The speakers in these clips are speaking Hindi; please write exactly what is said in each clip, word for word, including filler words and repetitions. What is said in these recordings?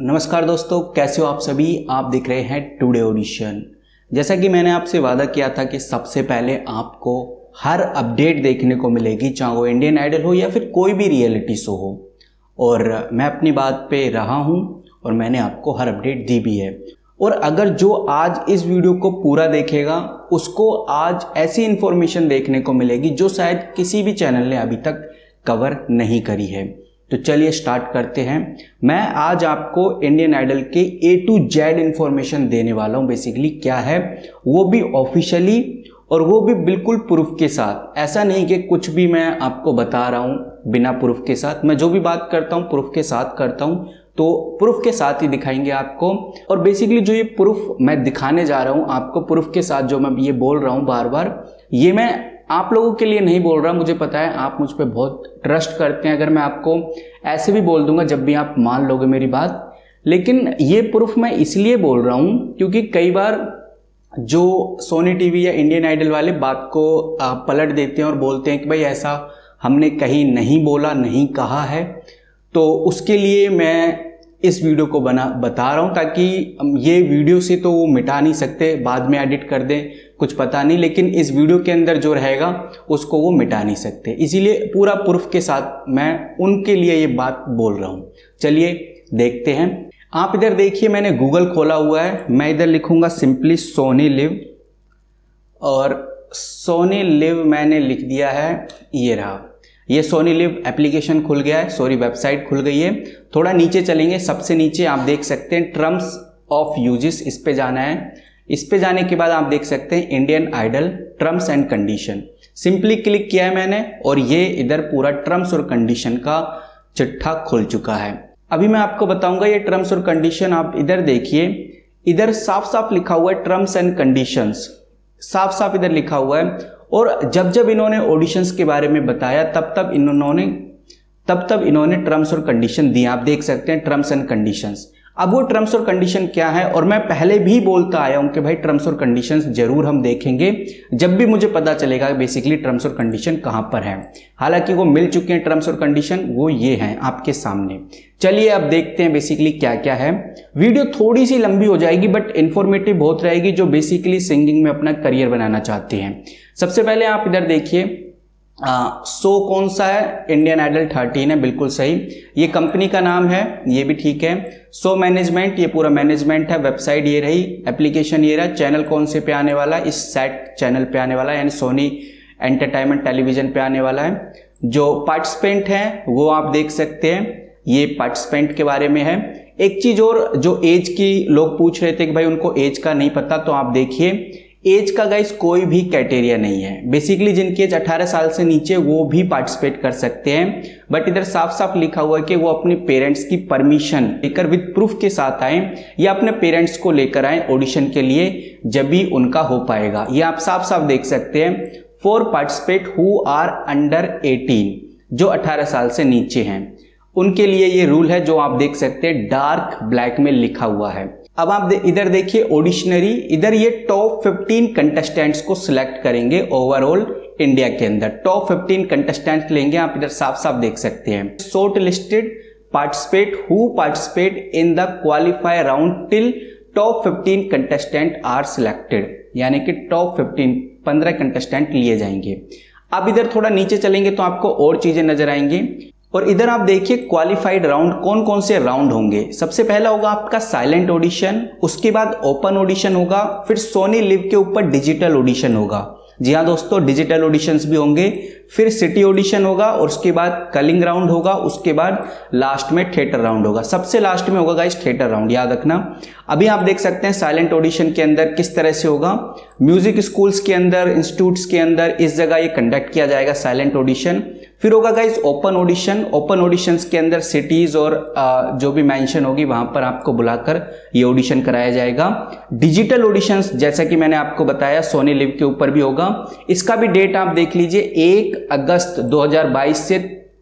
नमस्कार दोस्तों, कैसे हो आप सभी। आप देख रहे हैं टुडे ऑडिशन। जैसा कि मैंने आपसे वादा किया था कि सबसे पहले आपको हर अपडेट देखने को मिलेगी, चाहे वो इंडियन आइडल हो या फिर कोई भी रियलिटी शो हो। और मैं अपनी बात पे रहा हूँ और मैंने आपको हर अपडेट दी भी है। और अगर जो आज इस वीडियो को पूरा देखेगा उसको आज ऐसी इन्फॉर्मेशन देखने को मिलेगी जो शायद किसी भी चैनल ने अभी तक कवर नहीं करी है। तो चलिए स्टार्ट करते हैं। मैं आज आपको इंडियन आइडल के ए टू जेड इन्फॉर्मेशन देने वाला हूँ। बेसिकली क्या है, वो भी ऑफिशियली और वो भी बिल्कुल प्रूफ के साथ। ऐसा नहीं कि कुछ भी मैं आपको बता रहा हूँ बिना प्रूफ के साथ। मैं जो भी बात करता हूँ प्रूफ के साथ करता हूँ, तो प्रूफ के साथ ही दिखाएंगे आपको। और बेसिकली जो ये प्रूफ मैं दिखाने जा रहा हूँ आपको, प्रूफ के साथ जो मैं ये बोल रहा हूँ बार बार, ये मैं आप लोगों के लिए नहीं बोल रहा। मुझे पता है आप मुझ पर बहुत ट्रस्ट करते हैं। अगर मैं आपको ऐसे भी बोल दूंगा जब भी आप मान लोगे मेरी बात। लेकिन ये प्रूफ मैं इसलिए बोल रहा हूँ क्योंकि कई बार जो सोनी टीवी या इंडियन आइडल वाले बात को पलट देते हैं और बोलते हैं कि भाई ऐसा हमने कहीं नहीं बोला, नहीं कहा है। तो उसके लिए मैं इस वीडियो को बना बता रहा हूँ ताकि ये वीडियो से तो वो मिटा नहीं सकते, बाद में एडिट कर दें कुछ पता नहीं, लेकिन इस वीडियो के अंदर जो रहेगा उसको वो मिटा नहीं सकते। इसीलिए पूरा प्रूफ के साथ मैं उनके लिए ये बात बोल रहा हूँ। चलिए देखते हैं। आप इधर देखिए, मैंने गूगल खोला हुआ है। मैं इधर लिखूंगा सिंपली सोनी लिव, और सोनी लिव मैंने लिख दिया है। ये रहा, ये सोनी लिव एप्लीकेशन खुल गया है, सॉरी वेबसाइट खुल गई है। थोड़ा नीचे चलेंगे, सबसे नीचे आप देख सकते हैं टर्म्स ऑफ यूजेस, इस पे जाना है। इस पे जाने के बाद आप देख सकते हैं Indian Idol terms and condition. Simply click किया है मैंने और ये इधर पूरा टर्म्स और कंडीशन का चिट्ठा खुल चुका है। अभी मैं आपको बताऊंगा ये टर्म्स और कंडीशन। आप इधर देखिए, इधर साफ साफ लिखा हुआ है टर्म्स एंड कंडीशंस, साफ साफ इधर लिखा हुआ है। और जब जब इन्होंने ऑडिशंस के बारे में बताया तब तब इन्होंने तब तब इन्होंने टर्म्स और कंडीशन दिए। आप देख सकते हैं टर्म्स एंड कंडीशंस। अब वो टर्म्स और कंडीशन क्या है, और मैं पहले भी बोलता आया हूं कि भाई टर्म्स और कंडीशंस जरूर हम देखेंगे जब भी मुझे पता चलेगा बेसिकली टर्म्स और कंडीशन कहां पर है। हालांकि वो मिल चुके हैं टर्म्स और कंडीशन, वो ये हैं आपके सामने। चलिए अब देखते हैं बेसिकली क्या क्या है। वीडियो थोड़ी सी लंबी हो जाएगी बट इन्फॉर्मेटिव बहुत रहेगी, जो बेसिकली सिंगिंग में अपना करियर बनाना चाहते हैं। सबसे पहले आप इधर देखिए, शो कौन सा है, इंडियन आइडल थर्टीन है, बिल्कुल सही। ये कंपनी का नाम है, ये भी ठीक है। शो मैनेजमेंट, ये पूरा मैनेजमेंट है। वेबसाइट ये रही, एप्लीकेशन ये रहा। चैनल कौन से पे आने वाला, इस सेट चैनल पे आने वाला है, यानी सोनी एंटरटेनमेंट टेलीविजन पे आने वाला है। जो पार्टिसिपेंट हैं वो आप देख सकते हैं, ये पार्टिसिपेंट के बारे में है। एक चीज और, जो एज की लोग पूछ रहे थे कि भाई उनको एज का नहीं पता, तो आप देखिए एज का गाइस कोई भी क्राइटेरिया नहीं है। बेसिकली जिनकी एज अठारह साल से नीचे वो भी पार्टिसिपेट कर सकते हैं। बट इधर साफ साफ लिखा हुआ है कि वो अपने पेरेंट्स की परमिशन लेकर विद प्रूफ के साथ आए या अपने पेरेंट्स को लेकर आए ऑडिशन के लिए, जब भी उनका हो पाएगा। ये आप साफ साफ देख सकते हैं। For participate who are under eighteen, जो अठारह साल से नीचे हैं उनके लिए ये रूल है, जो आप देख सकते हैं डार्क ब्लैक में लिखा हुआ है। अब आप दे, इधर देखिए ऑडिशनरी, इधर ये टॉप फिफ्टीन कंटेस्टेंट्स को सिलेक्ट करेंगे ओवरऑल इंडिया के अंदर। टॉप फिफ्टीन कंटेस्टेंट्स लेंगे, आप इधर साफ साफ देख सकते हैं। Short listed participate who participate in the qualify round till top fifteen contestant are selected, यानी कि टॉप फिफ्टीन पंद्रह कंटेस्टेंट लिए जाएंगे। अब इधर थोड़ा नीचे चलेंगे तो आपको और चीजें नजर आएंगी। और इधर आप देखिए क्वालिफाइड राउंड, कौन कौन से राउंड होंगे। सबसे पहला होगा आपका साइलेंट ऑडिशन, उसके बाद ओपन ऑडिशन होगा, फिर सोनी लिव के ऊपर डिजिटल ऑडिशन होगा। जी हाँ दोस्तों, डिजिटल ऑडिशंस भी होंगे। फिर सिटी ऑडिशन होगा और उसके बाद कलिंग राउंड होगा, उसके बाद लास्ट में थिएटर राउंड होगा। सबसे लास्ट में होगा गाइस थिएटर राउंड, याद रखना। अभी आप देख सकते हैं साइलेंट ऑडिशन के अंदर किस तरह से होगा। म्यूजिक स्कूल्स के अंदर, इंस्टीट्यूट्स के अंदर, इस जगह ये कंडक्ट किया जाएगा साइलेंट ऑडिशन। फिर होगा guys open audition. Open auditions के अंदर सिटीज और आ, जो भी मेंशन होगी वहां पर आपको बुलाकर ये ऑडिशन कराया जाएगा। डिजिटल ऑडिशंस, जैसा कि मैंने आपको बताया सोनी लिव के ऊपर भी होगा। इसका भी डेट आप देख लीजिए, एक अगस्त दो हज़ार बाईस से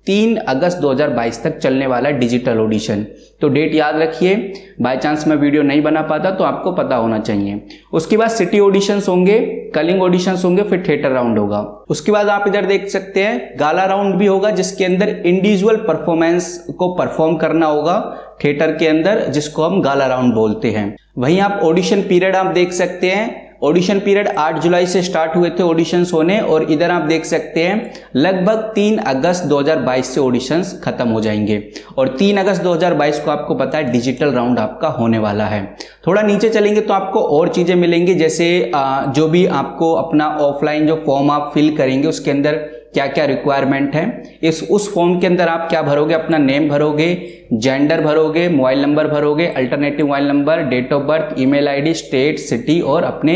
तीन अगस्त दो हज़ार बाईस तक चलने वाला डिजिटल ऑडिशन। तो डेट याद रखिए, बाय चांस मैं वीडियो नहीं बना पाता तो आपको पता होना चाहिए। उसके बाद सिटी ऑडिशंस होंगे, कलिंग ऑडिशंस होंगे, फिर थिएटर राउंड होगा। उसके बाद आप इधर देख सकते हैं गाला राउंड भी होगा, जिसके अंदर इंडिविजुअल परफॉर्मेंस को परफॉर्म करना होगा थिएटर के अंदर, जिसको हम गाला राउंड बोलते हैं। वहीं आप ऑडिशन पीरियड आप देख सकते हैं, ऑडिशन पीरियड आठ जुलाई से स्टार्ट हुए थे ऑडिशंस होने, और इधर आप देख सकते हैं लगभग तीन अगस्त दो हज़ार बाईस से ऑडिशंस खत्म हो जाएंगे। और तीन अगस्त दो हज़ार बाईस को आपको पता है डिजिटल राउंड आपका होने वाला है। थोड़ा नीचे चलेंगे तो आपको और चीज़ें मिलेंगी, जैसे जो भी आपको अपना ऑफलाइन जो फॉर्म आप फिल करेंगे उसके अंदर क्या क्या रिक्वायरमेंट है। इस उस फॉर्म के अंदर आप क्या भरोगे, अपना नेम भरोगे, जेंडर भरोगे, मोबाइल नंबर भरोगे, alternative mobile number, date of birth, email ID, state, city, और अपने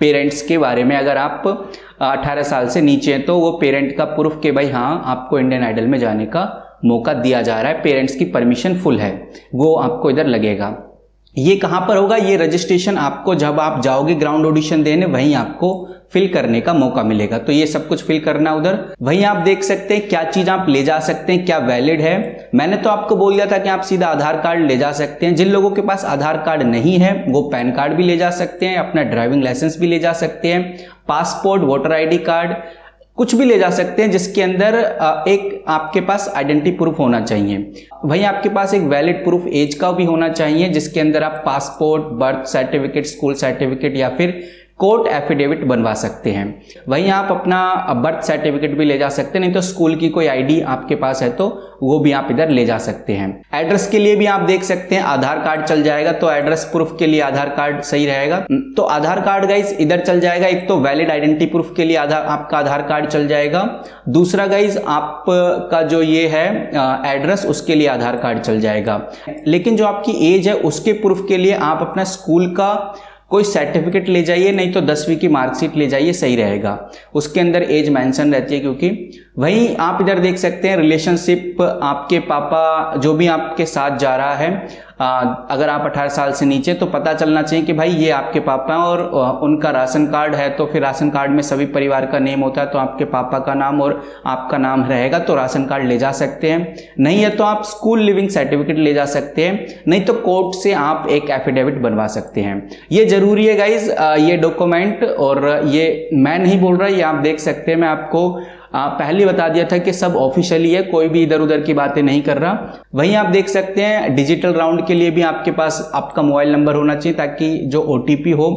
पेरेंट्स के बारे में। अगर आप अठारह साल से नीचे हैं तो वो पेरेंट का प्रूफ के भाई हाँ आपको इंडियन आइडल में जाने का मौका दिया जा रहा है, पेरेंट्स की परमिशन फुल है, वो आपको इधर लगेगा। ये कहाँ पर होगा, ये रजिस्ट्रेशन आपको जब आप जाओगे ग्राउंड ऑडिशन देने वहीं आपको फिल करने का मौका मिलेगा। तो ये सब कुछ फिल करना उधर। वहीं आप देख सकते हैं क्या चीज आप ले जा सकते हैं, क्या वैलिड है। मैंने तो आपको बोल दिया था कि आप सीधा आधार कार्ड ले जा सकते हैं। जिन लोगों के पास आधार कार्ड नहीं है वो पैन कार्ड भी ले जा सकते हैं, अपना ड्राइविंग लाइसेंस भी ले जा सकते हैं, पासपोर्ट, वोटर आईडी कार्ड, कुछ भी ले जा सकते हैं जिसके अंदर एक आपके पास आइडेंटिटी प्रूफ होना चाहिए। वहीं आपके पास एक वैलिड प्रूफ एज का भी होना चाहिए, जिसके अंदर आप passport, birth certificate, school certificate या फिर कोर्ट एफिडेविट बनवा सकते हैं। वहीं आप अपना बर्थ सर्टिफिकेट भी ले जा सकते हैं, नहीं तो स्कूल की कोई आईडी आपके पास है तो वो भी आप इधर ले जा सकते हैं। एड्रेस के लिए भी आप देख सकते हैं आधार कार्ड चल जाएगा, तो एड्रेस प्रूफ के लिए आधार कार्ड सही रहेगा। तो आधार कार्ड गाइज इधर चल जाएगा। एक तो वैलिड आइडेंटिटी प्रूफ के लिए आधार आपका आधार कार्ड चल जाएगा, दूसरा गाइज आपका जो ये है एड्रेस उसके लिए आधार कार्ड चल जाएगा। लेकिन जो आपकी एज है उसके प्रूफ के लिए आप अपना स्कूल का कोई सर्टिफिकेट ले जाइए, नहीं तो दसवीं की मार्कशीट ले जाइए, सही रहेगा। उसके अंदर एज मेंशन रहती है क्योंकि। वहीं आप इधर देख सकते हैं रिलेशनशिप, आपके पापा जो भी आपके साथ जा रहा है, आ, अगर आप अठारह साल से नीचे तो पता चलना चाहिए कि भाई ये आपके पापा हैं और उनका राशन कार्ड है। तो फिर राशन कार्ड में सभी परिवार का नेम होता है, तो आपके पापा का नाम और आपका नाम रहेगा, तो राशन कार्ड ले जा सकते हैं। नहीं है तो आप स्कूल लिविंग सर्टिफिकेट ले जा सकते हैं, नहीं तो कोर्ट से आप एक एफिडेविट बनवा सकते हैं। ये जरूरी है गाइज ये डॉक्यूमेंट, और ये मैं नहीं बोल रहा, ये आप देख सकते हैं। मैं आपको आ, पहले बता दिया था कि सब ऑफिशियली है, कोई भी इधर उधर की बातें नहीं कर रहा। वहीं आप देख सकते हैं डिजिटल राउंड के लिए भी आपके पास आपका मोबाइल नंबर होना चाहिए, ताकि जो ओटीपी हो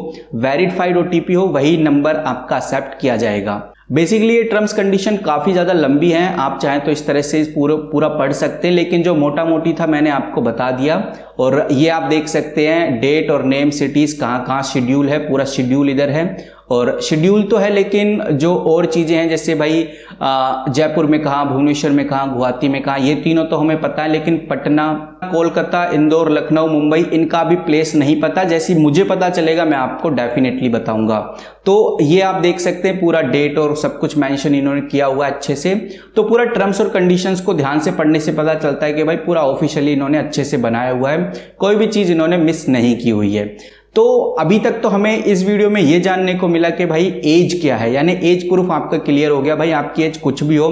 वेरीफाइड ओटीपी हो वही नंबर आपका एक्सेप्ट किया जाएगा। बेसिकली ये टर्म्स कंडीशन काफ़ी ज़्यादा लंबी हैं, आप चाहें तो इस तरह से पूरा पूरा पढ़ सकते हैं, लेकिन जो मोटा मोटी था मैंने आपको बता दिया। और ये आप देख सकते हैं डेट और नेम, सिटीज़, कहाँ कहाँ शेड्यूल है, पूरा शेड्यूल इधर है। और शेड्यूल तो है लेकिन जो और चीज़ें हैं जैसे भाई जयपुर में कहाँ, भुवनेश्वर में कहाँ, गुवाहाटी में कहाँ, ये तीनों तो हमें पता है, लेकिन पटना, कोलकाता, इंदौर, लखनऊ, मुंबई, इनका भी प्लेस नहीं पता। जैसे मुझे पता चलेगा मैं आपको डेफिनेटली बताऊंगा। तो ये आप देख सकते हैं पूरा डेट और सब कुछ मेंशन इन्होंने किया हुआ है अच्छे से। तो पूरा टर्म्स और कंडीशंस को ध्यान से पढ़ने से पता चलता है कि भाई पूरा ऑफिशियली इन्होंने अच्छे से बनाया हुआ है, कोई भी चीज़ इन्होंने मिस नहीं की हुई है। तो अभी तक तो हमें इस वीडियो में ये जानने को मिला कि भाई एज क्या है, यानी एज प्रूफ आपका क्लियर हो गया। भाई आपकी एज कुछ भी हो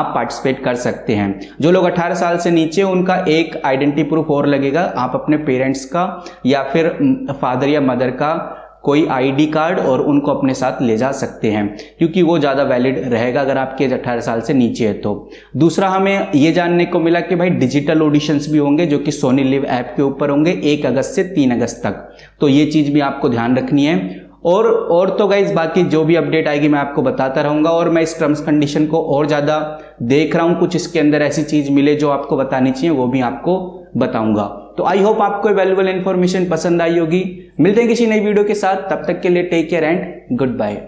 आप पार्टिसिपेट कर सकते हैं। जो लोग अठारह साल से नीचे उनका एक आइडेंटिटी प्रूफ और लगेगा, आप अपने पेरेंट्स का या फिर फादर या मदर का कोई आईडी कार्ड, और उनको अपने साथ ले जा सकते हैं क्योंकि वो ज़्यादा वैलिड रहेगा अगर आपकी एज अठारह साल से नीचे है तो। दूसरा हमें ये जानने को मिला कि भाई डिजिटल ऑडिशंस भी होंगे जो कि सोनी लिव ऐप के ऊपर होंगे एक अगस्त से तीन अगस्त तक, तो ये चीज़ भी आपको ध्यान रखनी है। और और तो गाइज बाकी जो भी अपडेट आएगी मैं आपको बताता रहूँगा, और मैं इस टर्म्स कंडीशन को और ज़्यादा देख रहा हूँ, कुछ इसके अंदर ऐसी चीज़ मिले जो आपको बतानी चाहिए वो भी आपको बताऊँगा। तो आई होप आपको वैल्यूएबल इन्फॉर्मेशन पसंद आई होगी। मिलते हैं किसी नई वीडियो के साथ, तब तक के लिए take care and good bye.